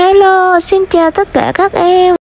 Hello, xin chào tất cả các em.